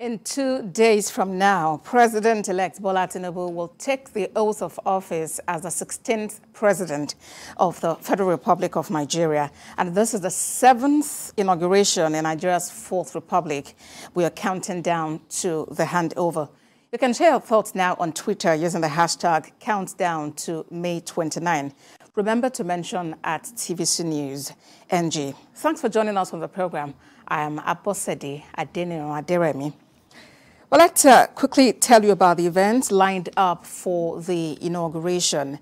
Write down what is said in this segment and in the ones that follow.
In 2 days from now, President-elect Bola Tinubu will take the oath of office as the 16th President of the Federal Republic of Nigeria. And this is the 7th inauguration in Nigeria's 4th Republic. We are counting down to the handover. You can share your thoughts now on Twitter using the hashtag countdown to May 29. Remember to mention at TVC News NG. Thanks for joining us on the program. I am Abosede Adeniran Aderemi. Well, let's quickly tell you about the events lined up for the inauguration.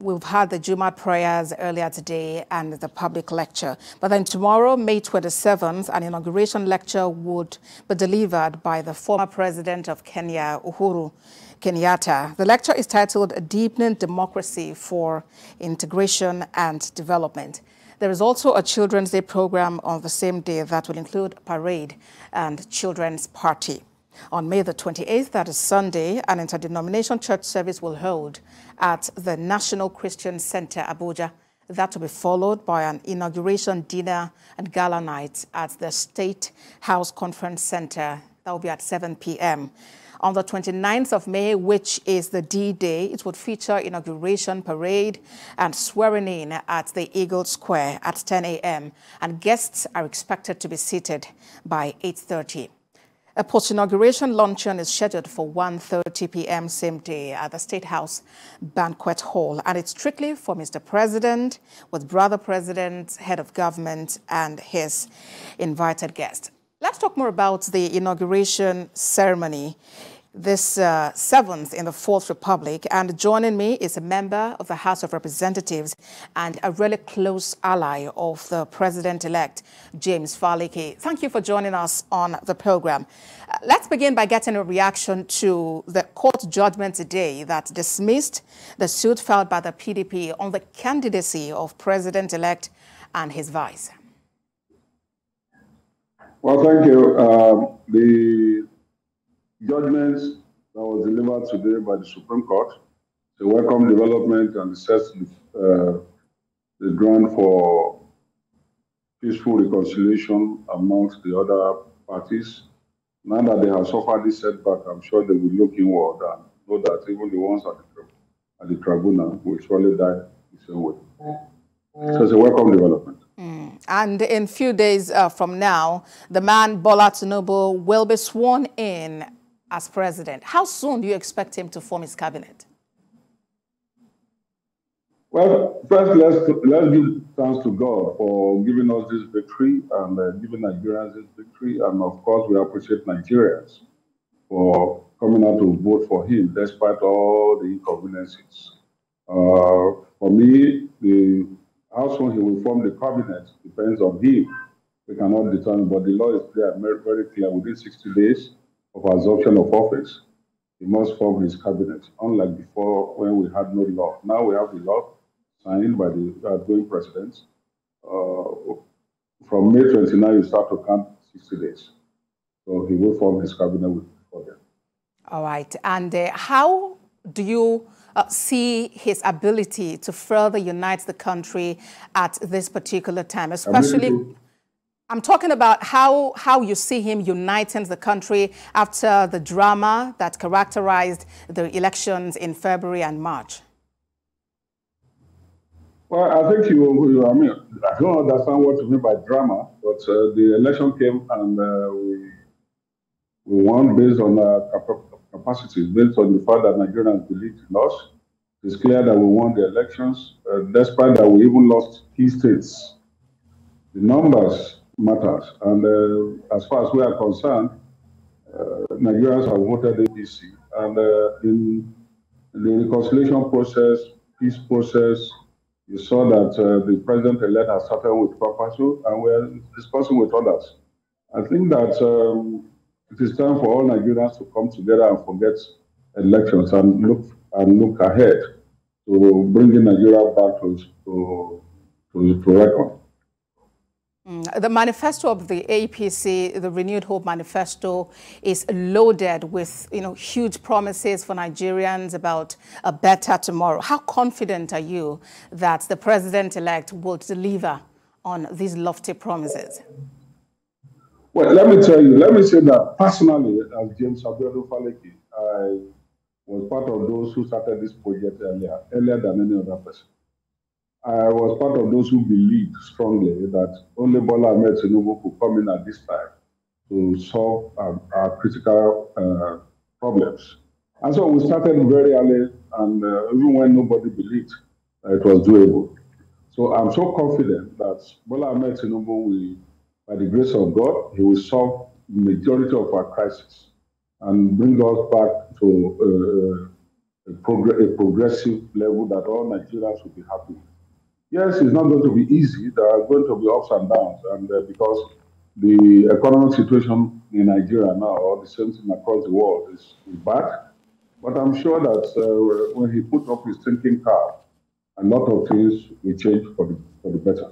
We've had the Juma prayers earlier today and the public lecture. But then tomorrow, May 27th, an inauguration lecture would be delivered by the former president of Kenya, Uhuru Kenyatta. The lecture is titled "A Deepening Democracy for Integration and Development." There is also a Children's Day program on the same day that will include a parade and children's party. On May the 28th, that is Sunday, an interdenomination church service will hold at the National Christian Center, Abuja. That will be followed by an inauguration dinner and gala night at the State House Conference Center. That will be at 7 p.m. On the 29th of May, which is the D-Day, it would feature inauguration parade and swearing in at the Eagle Square at 10 a.m. And guests are expected to be seated by 8:30. A post-inauguration luncheon is scheduled for 1:30 p.m. same day at the State House Banquet Hall. And it's strictly for Mr. President, with brother president, head of government, and his invited guests. Let's talk more about the inauguration ceremony, this 7th in the 4th Republic. And joining me is a member of the House of Representatives and a really close ally of the president-elect, James Falaki. Thank you for joining us on the program. Let's begin by getting a reaction to the court judgment today that dismissed the suit filed by the PDP on the candidacy of president-elect and his vice. Well, thank you. The judgment that was delivered today by the Supreme Court, the welcome development and sets the ground for peaceful reconciliation amongst the other parties. Now that they have suffered this setback, I'm sure they will look inward and know that even the ones at the tribunal will surely die the same way. So it's a welcome development. And in a few days from now, the man Bola Tinubu will be sworn in as president. How soon do you expect him to form his cabinet? Well, first, let's give thanks to God for giving us this victory and giving Nigerians this victory. And of course, we appreciate Nigerians for coming out to vote for him, despite all the inconveniences. For me, how soon he will form the cabinet depends on him. We cannot determine, but the law is clear, very clear. Within 60 days of assumption of office, he must form his cabinet, unlike before when we had no law. Now we have the law signed by the outgoing president. From May 29, you start to count 60 days. So he will form his cabinet before then. All right. And how do you see his ability to further unite the country at this particular time, especially I'm talking about how you see him uniting the country after the drama that characterized the elections in February and March? Well, I think I mean, I don't understand what you mean by drama, but the election came and we won based on capacity, based on the fact that Nigerians believed in us. It's clear that we won the elections, despite that we even lost key states. The numbers matter, and as far as we are concerned, Nigerians have voted APC. And in the reconciliation process, peace process, you saw that the president-elect has started with Papasu, and we are discussing with others. I think that it is time for all Nigerians to come together and forget elections and look ahead to bringing Nigeria back to record. The manifesto of the APC, the Renewed Hope Manifesto, is loaded with huge promises for Nigerians about a better tomorrow. How confident are you that the president-elect will deliver on these lofty promises? Well, let me say that personally, as James Abiodun Falaki, I was part of those who started this project earlier than any other person. I was part of those who believed strongly that only Bola Ahmed Tinubu could come in at this time to solve our critical problems. And so we started very early, and even when nobody believed it was doable. So I'm so confident that Bola Ahmed Tinubu will, by the grace of God, he will solve the majority of our crisis and bring us back to a progressive level that all Nigerians will be happy with. Yes, it's not going to be easy. There are going to be ups and downs, and because the economic situation in Nigeria now, or the same thing across the world, is bad. But I'm sure that when he put up his thinking cap, a lot of things will change for the better.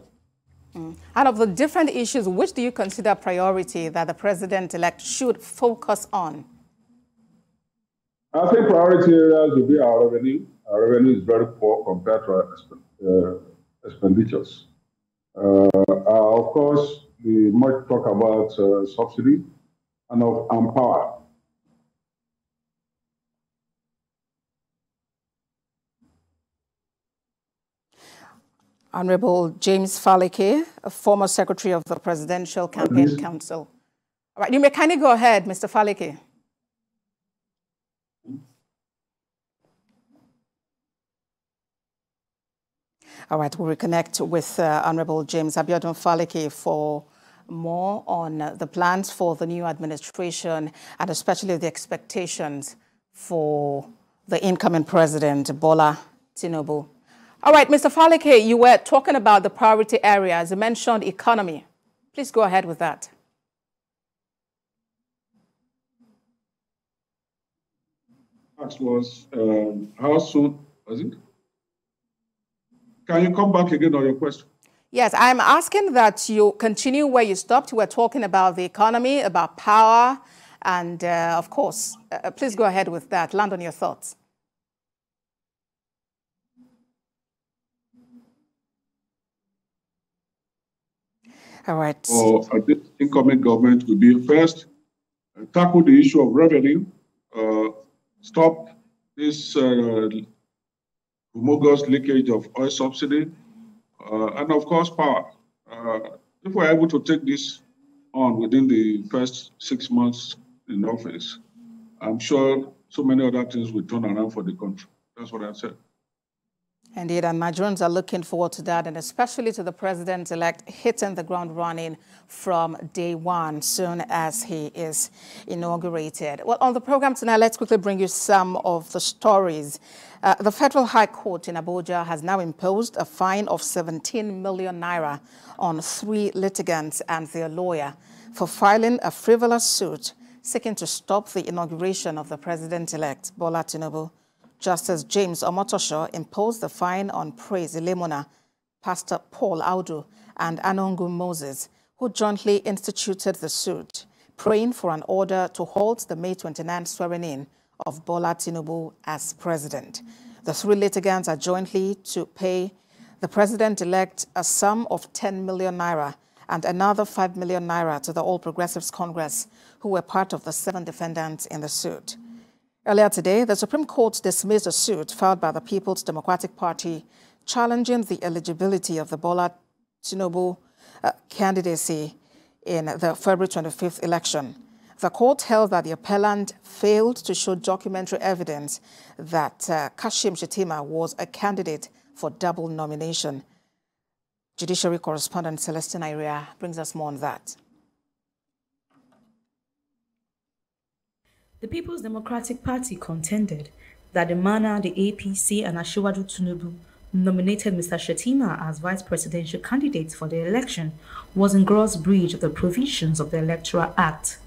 Mm. And of the different issues, which do you consider priority that the president-elect should focus on? I think priority areas will be our revenue. Our revenue is very poor compared to our expenditures. Of course, we might talk about subsidy and power. Honorable James Falaki, a former secretary of the Presidential Campaign Council. All right, you may kindly go ahead, Mr. Falaki. All right, we'll reconnect with Honorable James Abiodun Falaki for more on the plans for the new administration and especially the expectations for the incoming president, Bola Tinubu. All right, Mr. Falaki, you were talking about the priority areas. You mentioned economy. Please go ahead with that. That was how soon was it? Can you come back again on your question? Yes, I'm asking that you continue where you stopped. We're talking about the economy, about power, and of course, please go ahead with that. Land on your thoughts. All right. So this incoming government will be first tackle the issue of revenue, stop this humongous leakage of oil subsidy, and of course power. If we're able to take this on within the first 6 months in office, I'm sure so many other things will turn around for the country. That's what I said. Indeed, and Nigerians are looking forward to that, and especially to the president-elect hitting the ground running from day one, soon as he is inaugurated. Well, on the program tonight, let's quickly bring you some of the stories. The Federal High Court in Abuja has now imposed a fine of 17 million naira on 3 litigants and their lawyer for filing a frivolous suit seeking to stop the inauguration of the president-elect, Bola Tinubu. Justice James Omotosho imposed the fine on Praise Lemona, Pastor Paul Audu, and Anongu Moses, who jointly instituted the suit, praying for an order to halt the May 29 swearing-in of Bola Tinubu as president. The 3 litigants are jointly to pay the president-elect a sum of 10 million naira and another 5 million naira to the All Progressives Congress, who were part of the 7 defendants in the suit. Earlier today, the Supreme Court dismissed a suit filed by the People's Democratic Party challenging the eligibility of the Bola Tinubu candidacy in the February 25th election. The court held that the appellant failed to show documentary evidence that Kashim Shettima was a candidate for double nomination. Judiciary correspondent Celestina Iria brings us more on that. The People's Democratic Party contended that the manner the APC and Asiwaju Tinubu nominated Mr. Shettima as vice presidential candidate for the election was in gross breach of the provisions of the Electoral Act.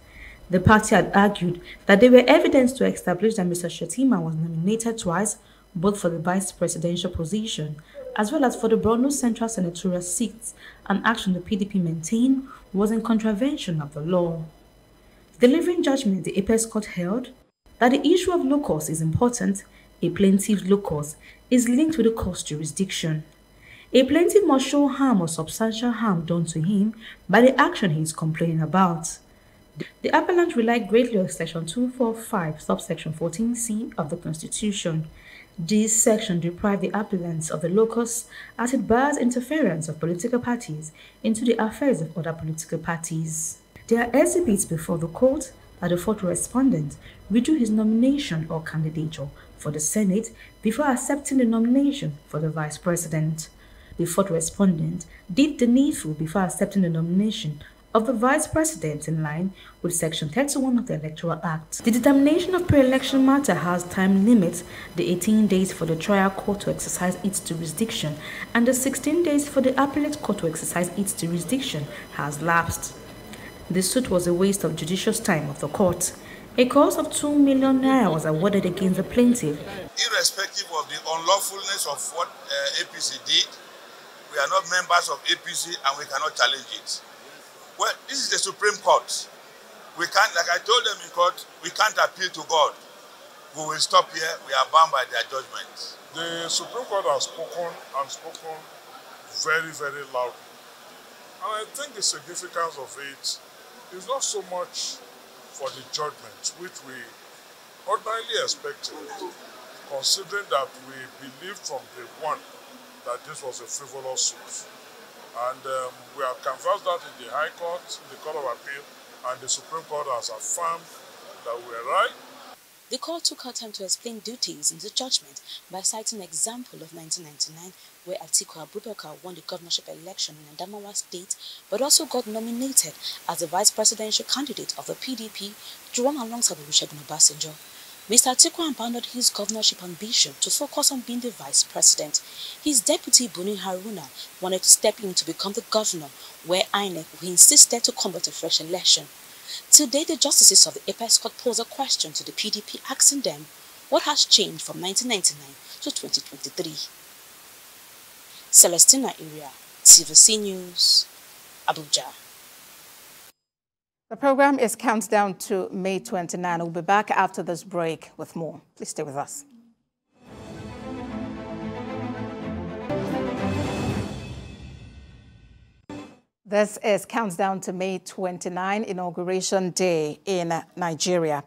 The party had argued that there were evidence to establish that Mr. Shettima was nominated twice, both for the vice presidential position as well as for the Borno Central senatorial seats, an action the PDP maintained was in contravention of the law. Delivering judgment, the Apex Court held that the issue of locus is important. A plaintiff's locus is linked with the court's jurisdiction. A plaintiff must show harm or substantial harm done to him by the action he is complaining about. The appellant relied greatly on Section 245, subsection 14C of the Constitution. This section deprived the appellants of the locus as it bars interference of political parties into the affairs of other political parties. There are exhibits before the court that the fourth respondent withdrew his nomination or candidature for the Senate before accepting the nomination for the Vice President. The fourth respondent did the needful before accepting the nomination of the Vice President in line with Section 31 of the Electoral Act. The determination of pre-election matter has time limits, the 18 days for the trial court to exercise its jurisdiction and the 16 days for the appellate court to exercise its jurisdiction has lapsed. The suit was a waste of judicious time of the court. A cost of 2 million naira was awarded against the plaintiff. Irrespective of the unlawfulness of what APC did, we are not members of APC and we cannot challenge it. Well, this is the Supreme Court. We can't, like I told them in court, we can't appeal to God. We will stop here. We are bound by their judgment. The Supreme Court has spoken and spoken very, very loudly. And I think the significance of it is not so much for the judgment, which we ordinarily expected, considering that we believed from day one that this was a frivolous suit. And we have canvassed that in the High Court, in the Court of Appeal, and the Supreme Court has affirmed that we are right. The court took her time to explain duties in the judgment by citing an example of 1999, where Atiku Abubakar won the governorship election in Adamawa State, but also got nominated as the vice presidential candidate of the PDP to run alongside Olusegun Obasanjo. Mr. Atiku abandoned his governorship ambition to focus on being the vice president. His deputy, Buni Haruna, wanted to step in to become the governor, where INEC, who insisted to combat a fresh election. Today, the justices of the Apex Court posed a question to the PDP, asking them what has changed from 1999 to 2023. Celestina Iria, TVC News, Abuja. The program is countdown to May 29. We'll be back after this break with more. Please stay with us. This is countdown to May 29, Inauguration Day in Nigeria.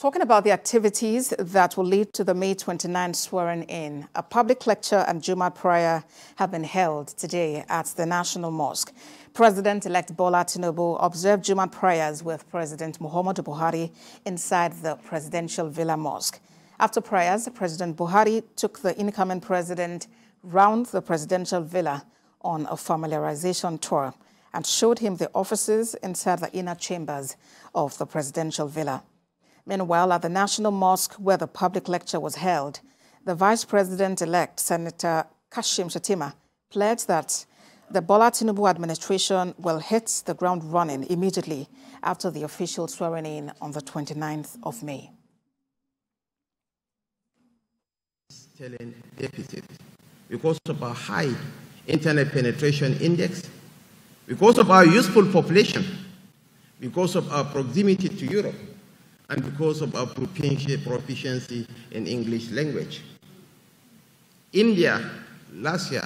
Talking about the activities that will lead to the May 29 swearing-in, a public lecture and Juma prayer have been held today at the National Mosque. President-elect Bola Tinubu observed Juma prayers with President Muhammadu Buhari inside the Presidential Villa Mosque. After prayers, President Buhari took the incoming president round the Presidential Villa on a familiarization tour and showed him the offices inside the inner chambers of the Presidential Villa. Meanwhile, at the National Mosque, where the public lecture was held, the Vice President-elect, Senator Kashim Shettima, pledged that the Bola Tinubu administration will hit the ground running immediately after the official swearing-in on the 29th of May. Telling deficit because of our high internet penetration index, because of our youthful population, because of our proximity to Europe, and because of our proficiency in English language. India last year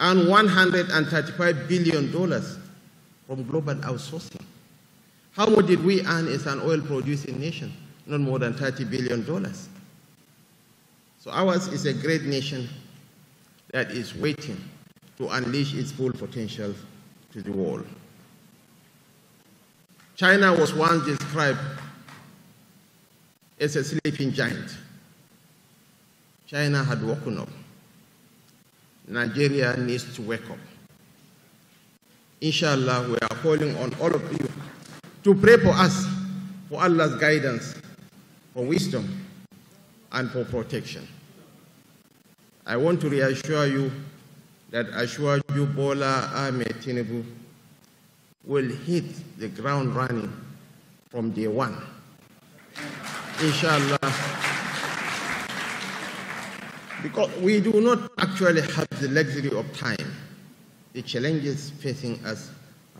earned $135 billion from global outsourcing. How much did we earn as an oil-producing nation? Not more than $30 billion. So ours is a great nation that is waiting to unleash its full potential to the world. China was once described as a sleeping giant. China had woken up. Nigeria needs to wake up. Inshallah, we are calling on all of you to pray for us, for Allah's guidance, for wisdom, and for protection. I want to reassure you that Ashwaju Bola Ahmed Tinubu will hit the ground running from day one. Inshallah, because we do not actually have the luxury of time. The challenges facing us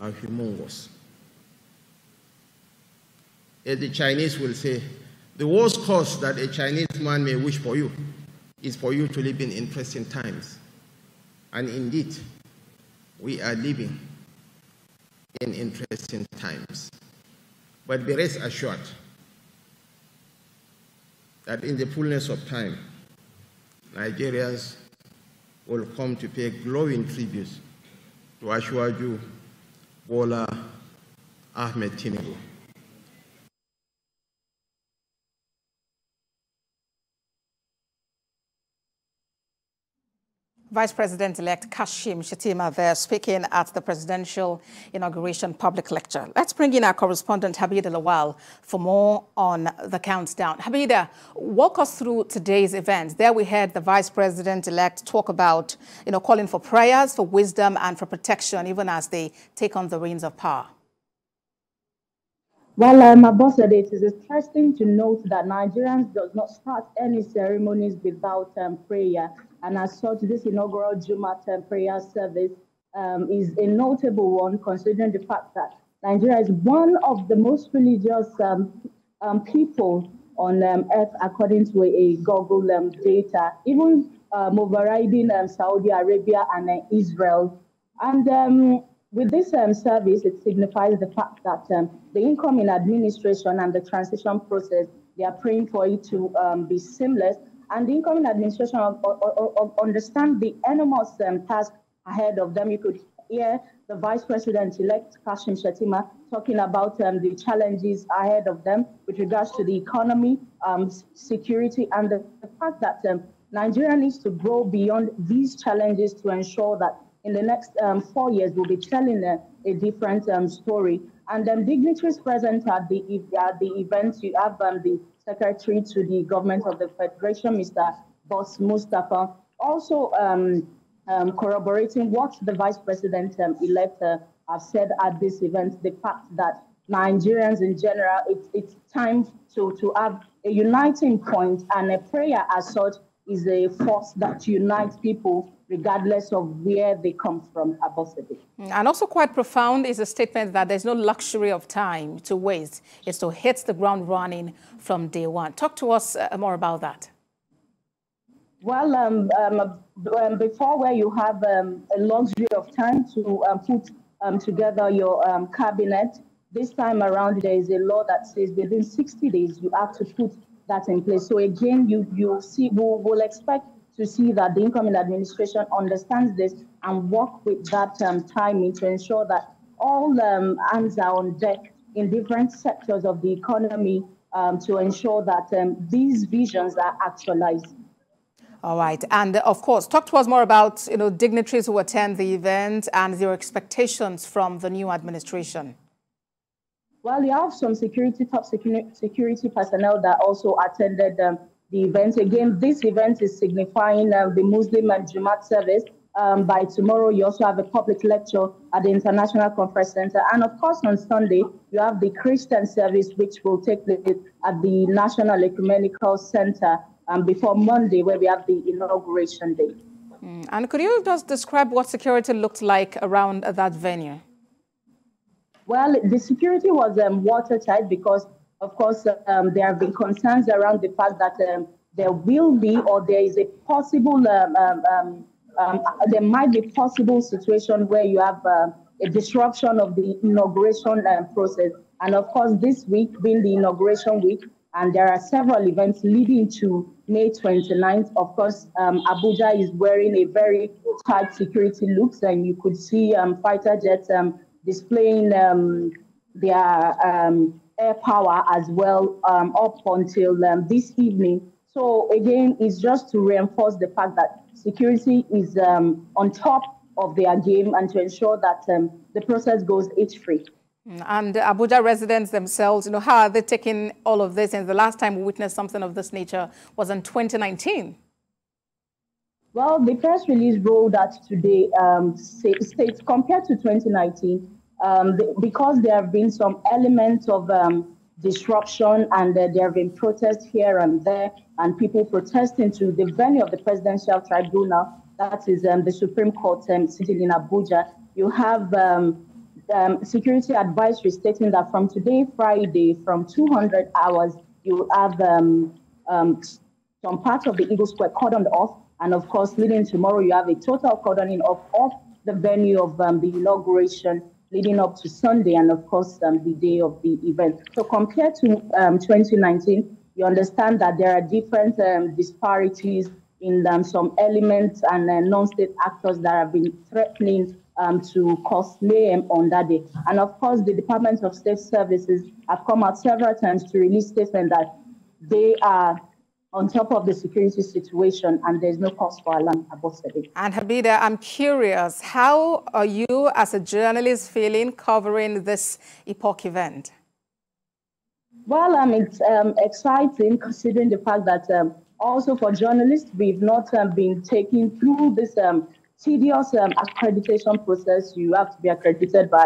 are humongous. As the Chinese will say, the worst cause that a Chinese man may wish for you is for you to live in interesting times. And indeed, we are living in interesting times. But be rest assured that in the fullness of time, Nigerians will come to pay glowing tributes to Ashwaju Bola Ahmed Tinubu. Vice President-elect Kashim Shettima there speaking at the presidential inauguration public lecture. Let's bring in our correspondent Habiba Lawal for more on the countdown. Habiba, walk us through today's event. There we heard the Vice President-elect talk about, calling for prayers, for wisdom and for protection, even as they take on the reins of power. Well, Abosede, it is interesting to note that Nigerians does not start any ceremonies without prayer. And as such, this inaugural Juma prayer service is a notable one, considering the fact that Nigeria is one of the most religious people on earth, according to a Google data, even overriding Saudi Arabia and Israel. And with this service, it signifies the fact that the incoming administration and the transition process, they are praying for it to be seamless. And the incoming administration understand the enormous task ahead of them. You could hear the Vice President-elect Kashim Shettima talking about the challenges ahead of them with regards to the economy, security, and the fact that Nigeria needs to grow beyond these challenges to ensure that in the next 4 years we'll be telling a different story. And dignitaries present at the event, you have the Secretary to the Government of the Federation, Mr. Boss Mustafa, also corroborating what the Vice President-elect have said at this event, the fact that Nigerians in general, it's time to have a uniting point, and a prayer as such is a force that unites people regardless of where they come from, Abosede. And also quite profound is a statement that there's no luxury of time to waste. It's to hit the ground running from day one. Talk to us more about that. Well, before where you have a luxury of time to put together your cabinet, this time around there is a law that says within 60 days you have to put that in place. So again, you see, we'll expect to see that the incoming administration understands this and work with that timing to ensure that all hands are on deck in different sectors of the economy to ensure that these visions are actualized. All right, and of course, talk to us more about dignitaries who attend the event and their expectations from the new administration. Well, you have some top security personnel that also attended the event. Again, this event is signifying the Muslim and Jumat service. By tomorrow, you also have a public lecture at the International Conference Center. And of course, on Sunday, you have the Christian service, which will take place at the National Ecumenical Center before Monday, where we have the inauguration day. And could you just describe what security looked like around that venue? Well, the security was watertight because, of course, there have been concerns around the fact that there might be possible situation where you have a disruption of the inauguration process. And of course, this week being the inauguration week, and there are several events leading to May 29th. Of course, Abuja is wearing a very tight security look, and you could see fighter jets displaying their air power as well up until this evening. So again, it's just to reinforce the fact that security is on top of their game and to ensure that the process goes itch-free. And Abuja residents themselves, how are they taking all of this? And the last time we witnessed something of this nature was in 2019. Well, the press release rolled out today states compared to 2019, because there have been some elements of disruption and there have been protests here and there and people protesting to the venue of the presidential tribunal, that is the Supreme Court sitting in Abuja. You have security advisory stating that from today, Friday, from 200 hours, you have some parts of the Eagle Square cordoned off. And of course, leading tomorrow, you have a total cordoning of the venue of the inauguration. leading up to Sunday and, of course, the day of the event. So compared to 2019, you understand that there are different disparities in some elements and non-state actors that have been threatening to cause mayhem on that day. And, of course, the Department of State Services have come out several times to release statements that they are on top of the security situation, and there's no cause for alarm about it. And Habida, I'm curious, how are you as a journalist feeling covering this epoch event? Well, it's exciting considering the fact that also for journalists, we've not been taken through this tedious accreditation process. You have to be accredited by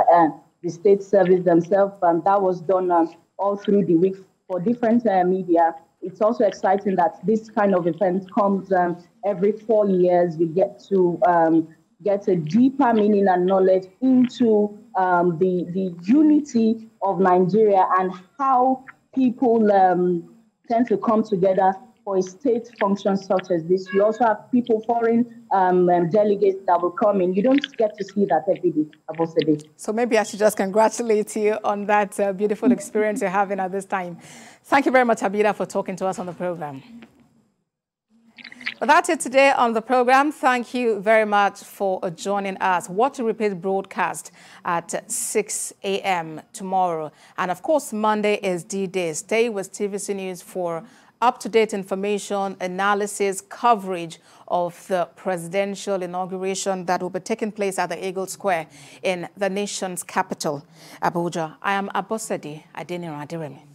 the state service themselves, and that was done all through the week for different media. It's also exciting that this kind of event comes every 4 years. We get to get a deeper meaning and knowledge into the unity of Nigeria and how people tend to come together for a state function such as this. You also have people, foreign delegates that will come in. You don't get to see that every day, Abosede. So maybe I should just congratulate you on that beautiful experience you're having at this time. Thank you very much, Habida, for talking to us on the program. Well, that's it today on the program. Thank you very much for joining us. Watch a repeat broadcast at 6 a.m. tomorrow. And of course, Monday is D-Day. Stay with TVC News for up-to-date information, analysis, coverage of the presidential inauguration that will be taking place at the Eagle Square in the nation's capital, Abuja. I am Abosede Adeniran Aderemi.